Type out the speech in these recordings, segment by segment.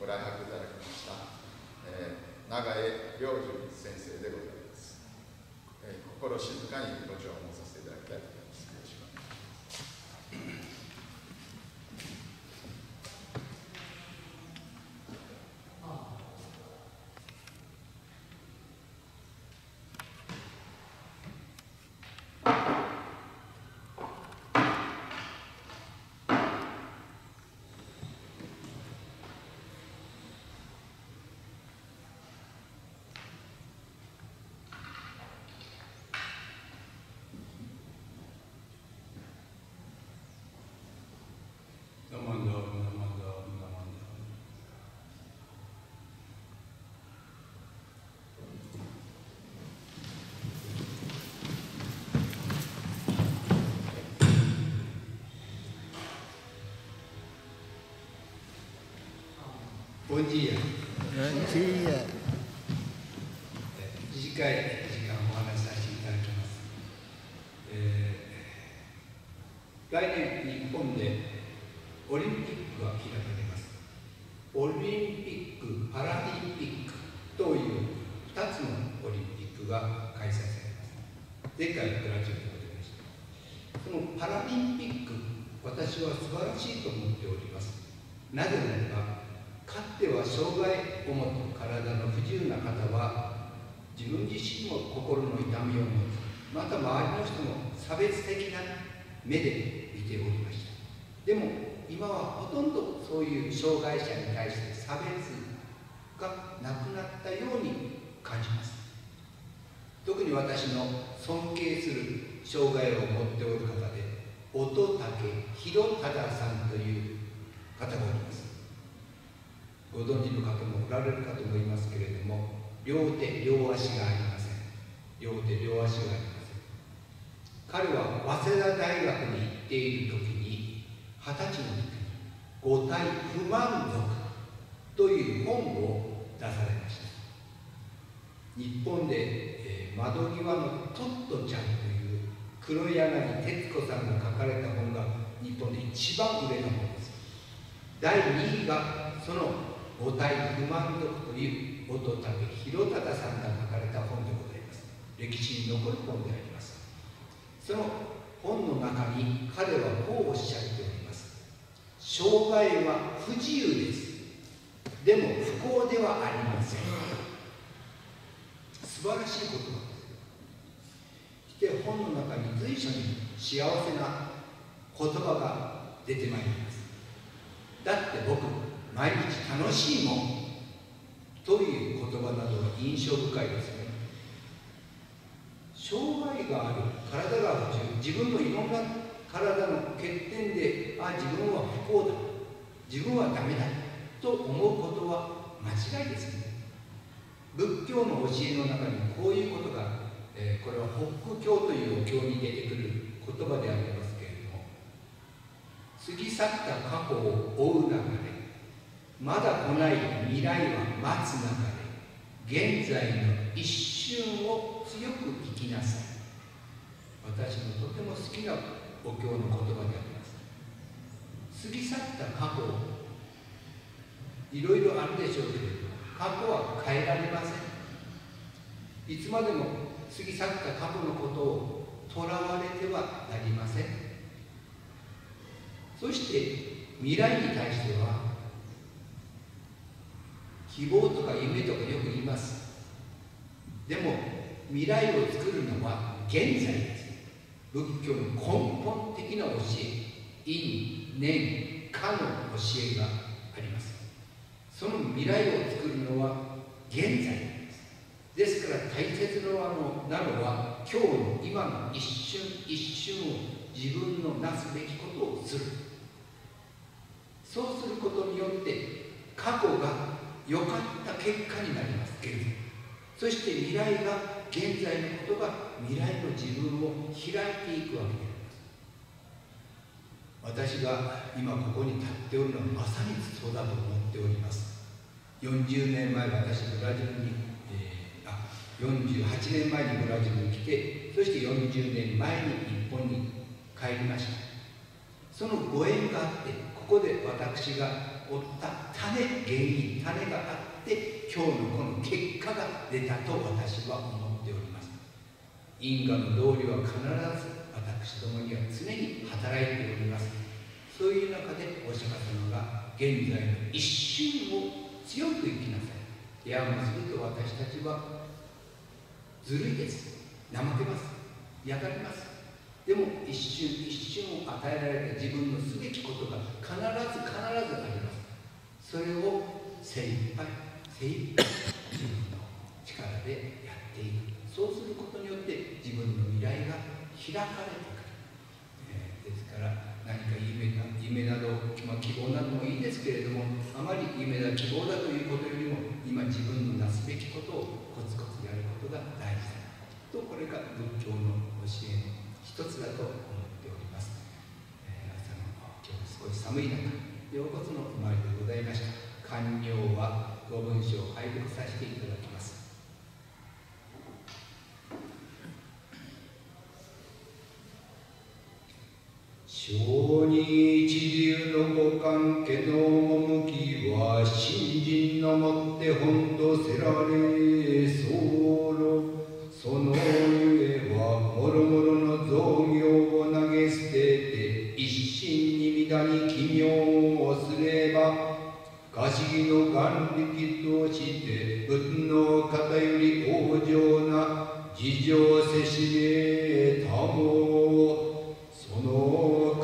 ご来博いただきました、長江良純先生でございます、心静かにご聴聞させていただきたいと思います。よろしくお願いします。Bom dia. Bom dia. 短い時間をお話しさせていただきます。来年日本でオリンピックが開かれます。オリンピック、パラリンピックという2つのオリンピックが開催されます。前回ブラジルでございました。そのパラリンピック、私は素晴らしいと思っております。なぜならば、かつては障害を持つ体の不自由な方は自分自身も心の痛みを持つ、また周りの人も差別的な目で見ておりました。でも今はほとんどそういう障害者に対して差別がなくなったように感じます。特に私の尊敬する障害を持っておる方で乙武弘忠さんという方がおります。ご存知の方もおられるかと思いますけれども、両手両足がありません。両手両足がありません。彼は早稲田大学に行っている時に、20歳の時に「五体不満足」という本を出されました。日本で、窓際のトットちゃんという黒柳徹子さんが書かれた本が日本で一番売れた本です。第2位がその五体不満足という乙武弘忠さんが書かれた本でございます。歴史に残る本であります。その本の中に彼はこうおっしゃっております。障害は不自由です。でも不幸ではありません。素晴らしい言葉です。そして本の中に随所に幸せな言葉が出てまいります。だって僕毎日楽しいもんという言葉などが印象深いですね。障害がある、体が不自由、自分のいろんな体の欠点で、あ、自分は不幸だ、自分はダメだと思うことは間違いですね。仏教の教えの中にこういうことが、これは北教というお経に出てくる言葉でありますけれども、過ぎ去った過去を追う流れ、まだ来ない未来は待つ流れ、現在の一瞬を強く聞きなさい。私のとても好きなお経の言葉であります。過ぎ去った過去を、いろいろあるでしょうけれど、過去は変えられません。いつまでも過ぎ去った過去のことをとらわれてはなりません。そして未来に対しては希望とか夢とかよく言います。でも未来を作るのは現在です。仏教の根本的な教え、因念果の教えがあります。その未来を作るのは現在です。ですから大切なのは今日の今の一瞬一瞬を自分のなすべきことをする。そうすることによって過去が良かった結果になりますけれども、そして未来が現在のことが未来の自分を開いていくわけであります。私が今ここに立っておるのはまさにそうだと思っております。40年前私ブラジルに、48年前にブラジルに来て、そして40年前に日本に帰りました。そのご縁があって、ここで私が起った種、原因、種があって今日のこの結果が出たと私は思っております。因果の道理は必ず私どもには常に働いております。そういう中でお釈迦様が現在の一瞬を強く生きなさい、やもすると私たちはずるいです、怠けます、やがります。でも一瞬一瞬を与えられた自分のすべきことが必ずあります。それを精一杯精一杯自分の力でやっていく。そうすることによって自分の未来が開かれてくる。ですから何か夢など、希望などもいいですけれども、あまり夢だ希望だということよりも今自分のなすべきことをコツコツやることが大事だと、これが仏教の教えの一つだと思っております。朝の今日少し寒い中、ようこそのお参りでございました。完了はご文章を拝読させていただきます。聖に一流のご関係の趣は信心のもって本とせられ候、その上はもろもろの造業を投げ捨てて一心に乱に奇妙をすれば、可思議の眼力として仏の方より往生な事情せしめたも、その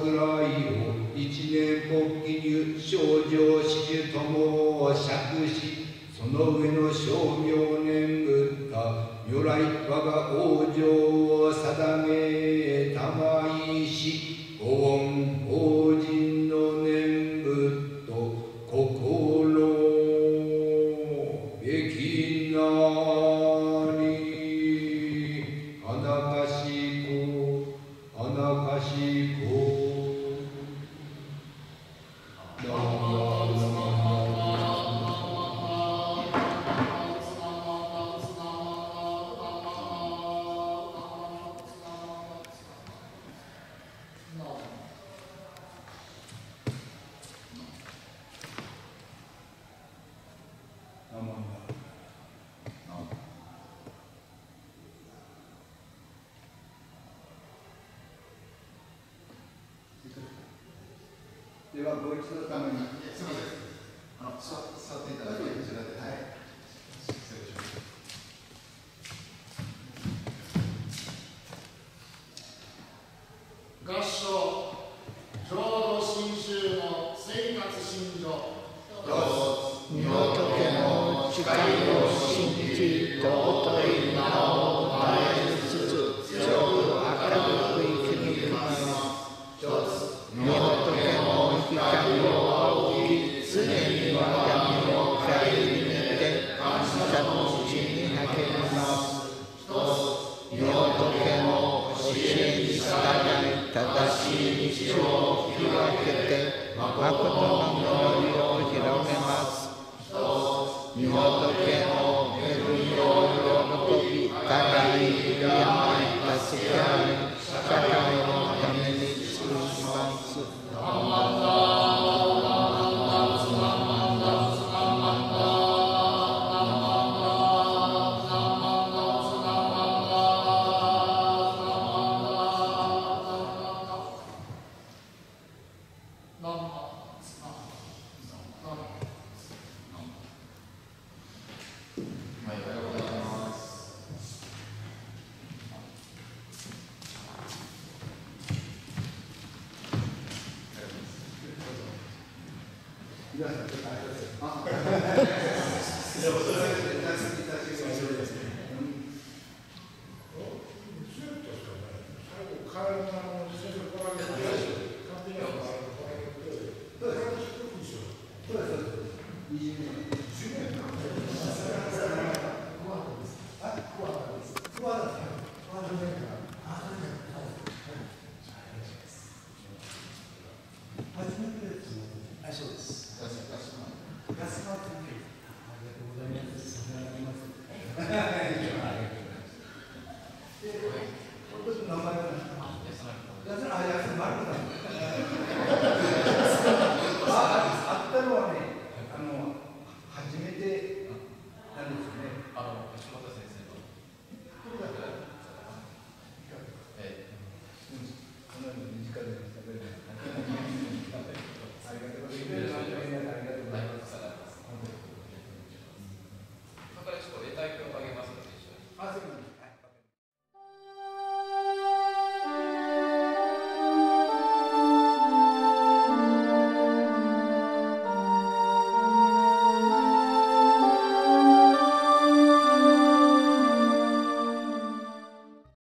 位を一年発起に症状しじとも釈し、その上の称名念仏陀如来我が往生を定めたまいし、ご恩法人の念仏と心べきな。ではご一緒のために、すみません、座っていただいて、こちらで、はい、失礼します。合掌、浄土真宗の生活信条、日本家の誓いを信じ、尊い名を称えつつ、強く明るく生きています。一つ、日本家光を仰ぎ、常に我が身を顧みて、感謝のうちに励みます。一つ、みほとけの教えに従い、正しい道を引き分けて、まことの実りを広めます。一つ、みほとけの恵みを喜び、互いに敬い、助け合い、社会のために尽くします。